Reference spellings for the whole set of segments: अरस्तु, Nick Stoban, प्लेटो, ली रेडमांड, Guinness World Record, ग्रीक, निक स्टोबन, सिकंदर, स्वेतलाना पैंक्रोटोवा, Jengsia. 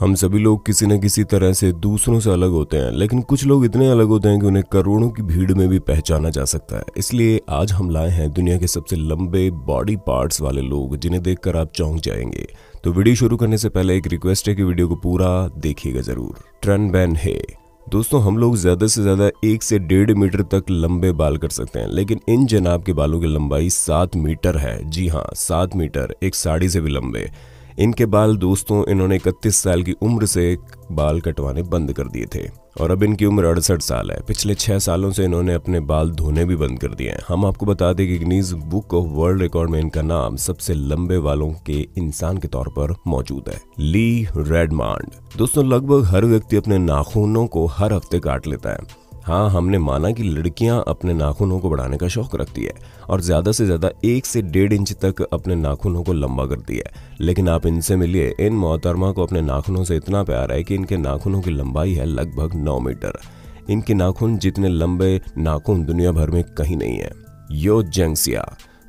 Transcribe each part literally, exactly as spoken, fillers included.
हम सभी लोग किसी न किसी तरह से दूसरों से अलग होते हैं, लेकिन कुछ लोग इतने अलग होते हैं कि उन्हें करोड़ों की भीड़ में भी पहचाना जा सकता है। इसलिए आज हम लाए हैं दुनिया के सबसे लंबे बॉडी पार्ट्स वाले लोग, जिन्हें देखकर आप चौंक जाएंगे। तो वीडियो शुरू करने से पहले एक रिक्वेस्ट है कि वीडियो को पूरा देखिएगा जरूर। ट्रेंड बैन है दोस्तों, हम लोग ज्यादा से ज्यादा एक से डेढ़ मीटर तक लंबे बाल कर सकते हैं, लेकिन इन जनाब के बालों की लंबाई सात मीटर है। जी हाँ, सात मीटर, एक साड़ी से भी लंबे इनके बाल। दोस्तों, इन्होंने इकतीस साल की उम्र से बाल कटवाने बंद कर दिए थे और अब इनकी उम्र अड़सठ साल है। पिछले छह सालों से इन्होंने अपने बाल धोने भी बंद कर दिए हैं। हम आपको बता दें कि Guinness book of world record में इनका नाम सबसे लंबे बालों के इंसान के तौर पर मौजूद है। ली रेडमांड। दोस्तों, लगभग हर व्यक्ति अपने नाखूनों को हर हफ्ते काट लेता है। हाँ, हमने माना कि लड़कियां अपने नाखूनों को बढ़ाने का शौक रखती है और ज़्यादा से ज़्यादा एक से डेढ़ इंच तक अपने नाखूनों को लंबा करती है, लेकिन आप इनसे मिलिए। इन मोहतरमा को अपने नाखूनों से इतना प्यार है कि इनके नाखूनों की लंबाई है लगभग नौ मीटर। इनके नाखून जितने लंबे नाखून दुनिया भर में कहीं नहीं है। यो जेंगसिया।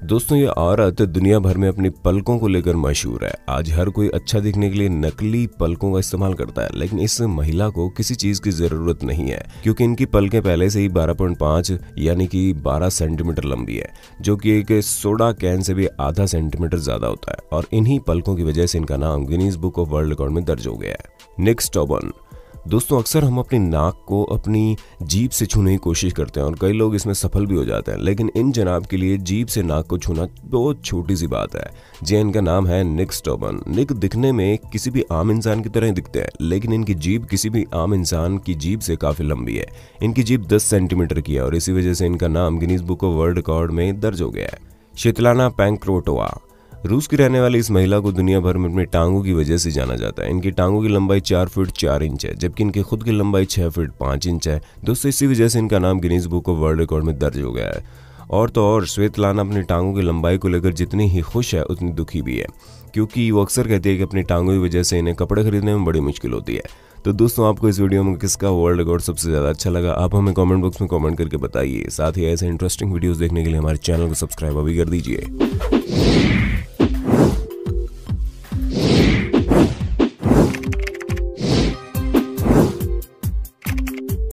दोस्तों, ये औरत दुनिया भर में अपनी पलकों को लेकर मशहूर है। आज हर कोई अच्छा दिखने के लिए नकली पलकों का इस्तेमाल करता है, लेकिन इस महिला को किसी चीज की जरूरत नहीं है क्योंकि इनकी पलकें पहले से ही बारह पॉइंट पाँच यानी कि बारह सेंटीमीटर लंबी है, जो कि एक सोडा कैन से भी आधा सेंटीमीटर ज्यादा होता है। और इन्हीं पलकों की वजह से इनका नाम Guinness book of world record में दर्ज हो गया है। निक स्टोबन। दोस्तों, अक्सर हम अपनी नाक को अपनी जीभ से छूने की कोशिश करते हैं और कई लोग इसमें सफल भी हो जाते हैं, लेकिन इन जनाब के लिए जीभ से नाक को छूना बहुत छोटी सी बात है। जी, इनका नाम है निक स्टोबन। निक दिखने में किसी भी आम इंसान की तरह ही दिखते हैं, लेकिन इनकी जीभ किसी भी आम इंसान की जीभ से काफ़ी लंबी है। इनकी जीभ दस सेंटीमीटर की है और इसी वजह से इनका नाम Guinness book of world record में दर्ज हो गया है। स्वेतलाना पैंक्रोटोवा। रूस की रहने वाली इस महिला को दुनिया भर में अपनी टांगों की वजह से जाना जाता है। इनकी टांगों की लंबाई चार फीट चार इंच है, जबकि इनकी खुद की लंबाई छः फीट पाँच इंच है। दोस्तों, इसी वजह से इनका नाम Guinness book of world record में दर्ज हो गया है। और तो और स्वेतलाना अपनी टांगों की लंबाई को लेकर जितनी ही खुश है उतनी दुखी भी है, क्योंकि वो अक्सर कहती है कि अपनी टांगों की वजह से इन्हें कपड़े खरीदने में बड़ी मुश्किल होती है। तो दोस्तों, आपको इस वीडियो में किसका वर्ल्ड रिकॉर्ड सबसे ज़्यादा अच्छा लगा, आप हमें कमेंट बॉक्स में कमेंट करके बताइए। साथ ही ऐसे इंटरेस्टिंग वीडियोस देखने के लिए हमारे चैनल को सब्सक्राइब अभी कर दीजिए।